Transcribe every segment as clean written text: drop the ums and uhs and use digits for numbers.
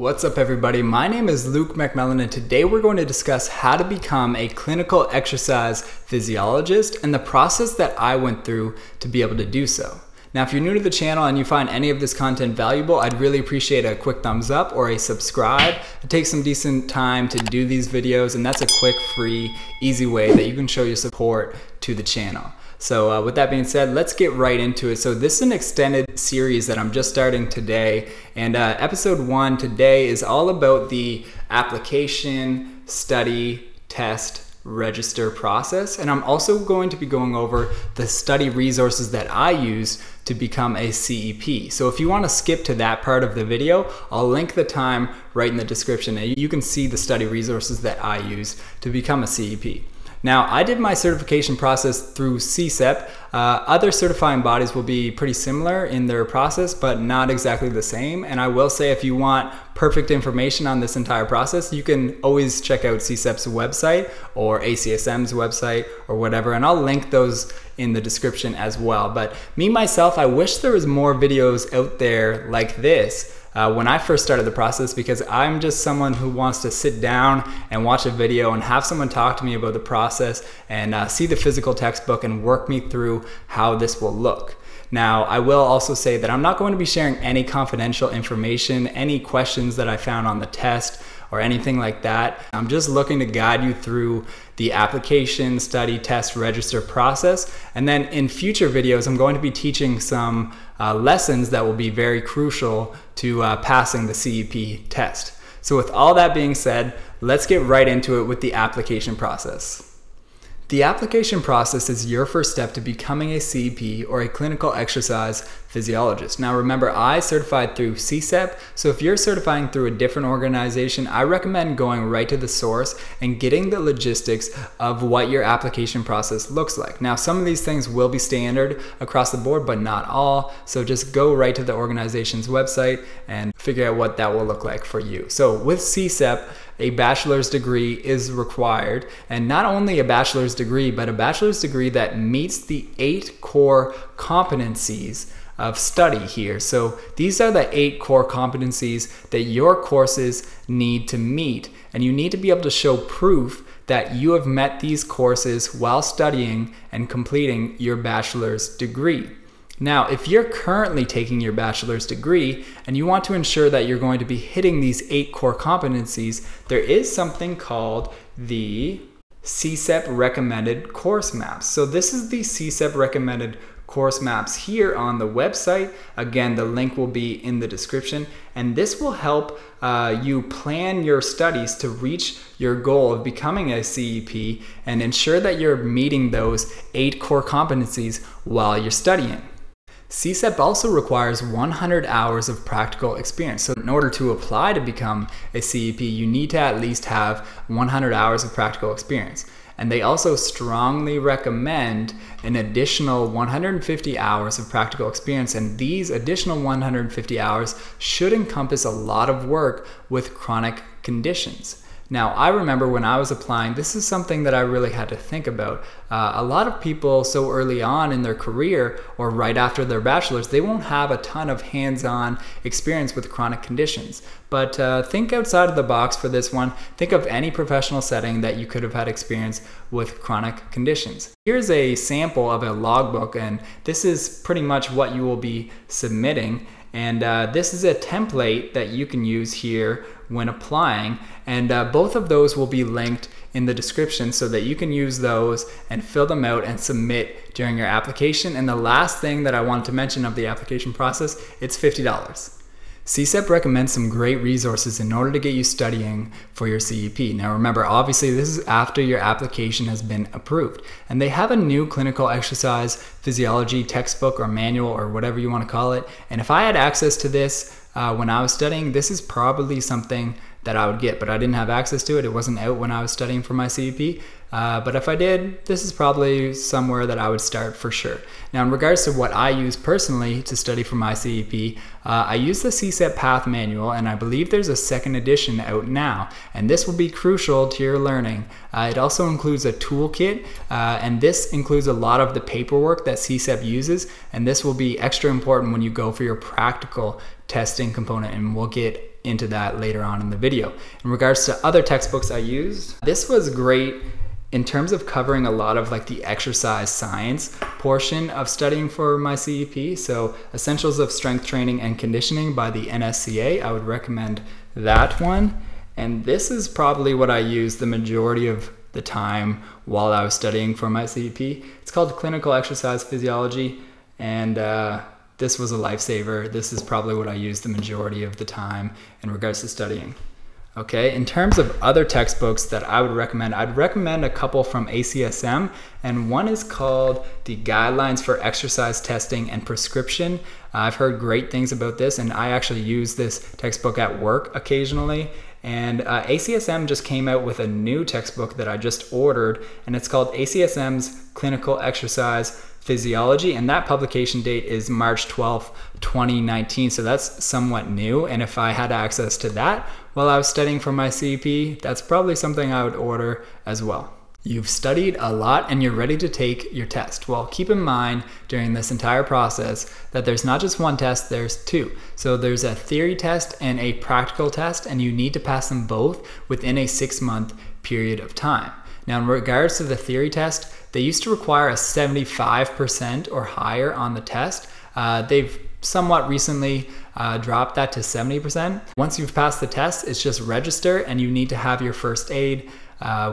What's up everybody, my name is Luke McMillan and today we're going to discuss how to become a clinical exercise physiologist and the process that I went through to be able to do so. Now if you're new to the channel and you find any of this content valuable, I'd really appreciate a quick thumbs up or a subscribe. It takes some decent time to do these videos and that's a quick, free, easy way that you can show your support to the channel. So with that being said, let's get right into it. So this is an extended series that I'm just starting today. And episode 1 today is all about the application, study, test, register process. And I'm also going to be going over the study resources that I use to become a CEP. So if you want to skip to that part of the video, I'll link the time right in the description and you can see the study resources that I use to become a CEP. Now, I did my certification process through CSEP. Other certifying bodies will be pretty similar in their process, but not exactly the same. And I will say if you want perfect information on this entire process, you can always check out CSEP's website or ACSM's website or whatever, and I'll link those in the description as well. But me, myself, I wish there was more videos out there like this. When I first started the process, because I'm just someone who wants to sit down and watch a video and have someone talk to me about the process and see the physical textbook and work me through how this will look. Now, I will also say that I'm not going to be sharing any confidential information, any questions that I found on the test or anything like that. I'm just looking to guide you through the application, study, test, register process. And then in future videos, I'm going to be teaching some lessons that will be very crucial to passing the CEP test. So with all that being said, let's get right into it with the application process. The application process is your first step to becoming a CEP or a clinical exercise physiologist. Now remember, I certified through CSEP, so if you're certifying through a different organization, I recommend going right to the source and getting the logistics of what your application process looks like. Now some of these things will be standard across the board, but not all, so just go right to the organization's website and figure out what that will look like for you. So with CSEP, a bachelor's degree is required, and not only a bachelor's degree, but a bachelor's degree that meets the 8 core competencies of study here. So these are the 8 core competencies that your courses need to meet, and you need to be able to show proof that you have met these courses while studying and completing your bachelor's degree. Now, if you're currently taking your bachelor's degree and you want to ensure that you're going to be hitting these 8 core competencies, there is something called the CSEP recommended course maps. So this is the CSEP recommended course maps here on the website. Again, the link will be in the description, and this will help you plan your studies to reach your goal of becoming a CEP and ensure that you're meeting those 8 core competencies while you're studying. CSEP also requires 100 hours of practical experience. So in order to apply to become a CEP, you need to at least have 100 hours of practical experience. And they also strongly recommend an additional 150 hours of practical experience. And these additional 150 hours should encompass a lot of work with chronic conditions. Now, I remember when I was applying, this is something that I really had to think about. A lot of people so early on in their career or right after their bachelor's, they won't have a ton of hands-on experience with chronic conditions. But think outside of the box for this one. Think of any professional setting that you could have had experience with chronic conditions. Here's a sample of a logbook, and this is pretty much what you will be submitting. And this is a template that you can use here when applying, and both of those will be linked in the description so that you can use those and fill them out and submit during your application. And the last thing that I wanted to mention of the application process, it's $50. CSEP recommends some great resources in order to get you studying for your CEP. Now remember, obviously this is after your application has been approved, and they have a new clinical exercise physiology textbook or manual or whatever you want to call it. And if I had access to this when I was studying, this is probably something that I would get, but I didn't have access to it. It wasn't out when I was studying for my CEP, but if I did, this is probably somewhere that I would start for sure. Now in regards to what I use personally to study for my CEP, I use the CSEP Path Manual, and I believe there's a second edition out now, and this will be crucial to your learning. It also includes a toolkit, and this includes a lot of the paperwork that CSEP uses, and this will be extra important when you go for your practical testing component, and we'll get into that later on in the video. In regards to other textbooks I used, this was great in terms of covering a lot of like the exercise science portion of studying for my CEP. So Essentials of Strength Training and Conditioning by the NSCA, I would recommend that one. And this is probably what I use the majority of the time while I was studying for my CEP. It's called Clinical Exercise Physiology, and this was a lifesaver. This is probably what I use the majority of the time in regards to studying. Okay, in terms of other textbooks that I would recommend, I'd recommend a couple from ACSM, and one is called the Guidelines for Exercise Testing and Prescription. I've heard great things about this, and I actually use this textbook at work occasionally. And ACSM just came out with a new textbook that I just ordered, and it's called ACSM's Clinical Exercise Physiology, and that publication date is March 12th, 2019, so that's somewhat new. And if I had access to that while I was studying for my CEP, that's probably something I would order as well. You've studied a lot and you're ready to take your test. Well, keep in mind during this entire process that there's not just one test, there's two. So there's a theory test and a practical test, and you need to pass them both within a 6-month period of time. Now, in regards to the theory test, they used to require a 75% or higher on the test. They've somewhat recently dropped that to 70%. Once you've passed the test, it's just register, and you need to have your first aid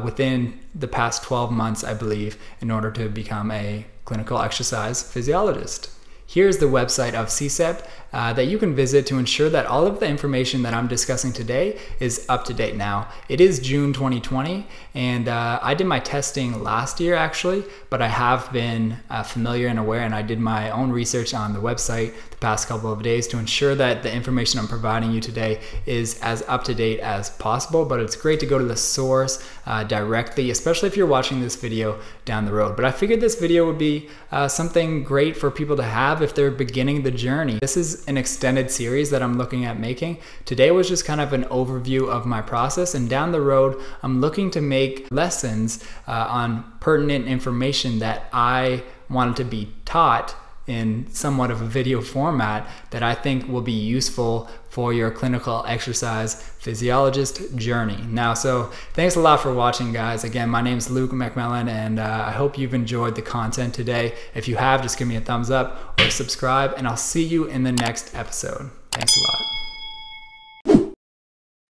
within the past 12 months, I believe, in order to become a clinical exercise physiologist. Here's the website of CSEP that you can visit to ensure that all of the information that I'm discussing today is up to date now. It is June 2020, and I did my testing last year actually, but I have been familiar and aware, and I did my own research on the website the past couple of days to ensure that the information I'm providing you today is as up to date as possible. But it's great to go to the source directly, especially if you're watching this video down the road. But I figured this video would be something great for people to have if they're beginning the journey. This is an extended series that I'm looking at making. Today was just kind of an overview of my process, and down the road I'm looking to make lessons on pertinent information that I wanted to be taught in somewhat of a video format that I think will be useful for your clinical exercise physiologist journey. Now, so thanks a lot for watching, guys. Again, my name is Luke McMillan, and I hope you've enjoyed the content today. If you have, just give me a thumbs up or subscribe, and I'll see you in the next episode. Thanks a lot.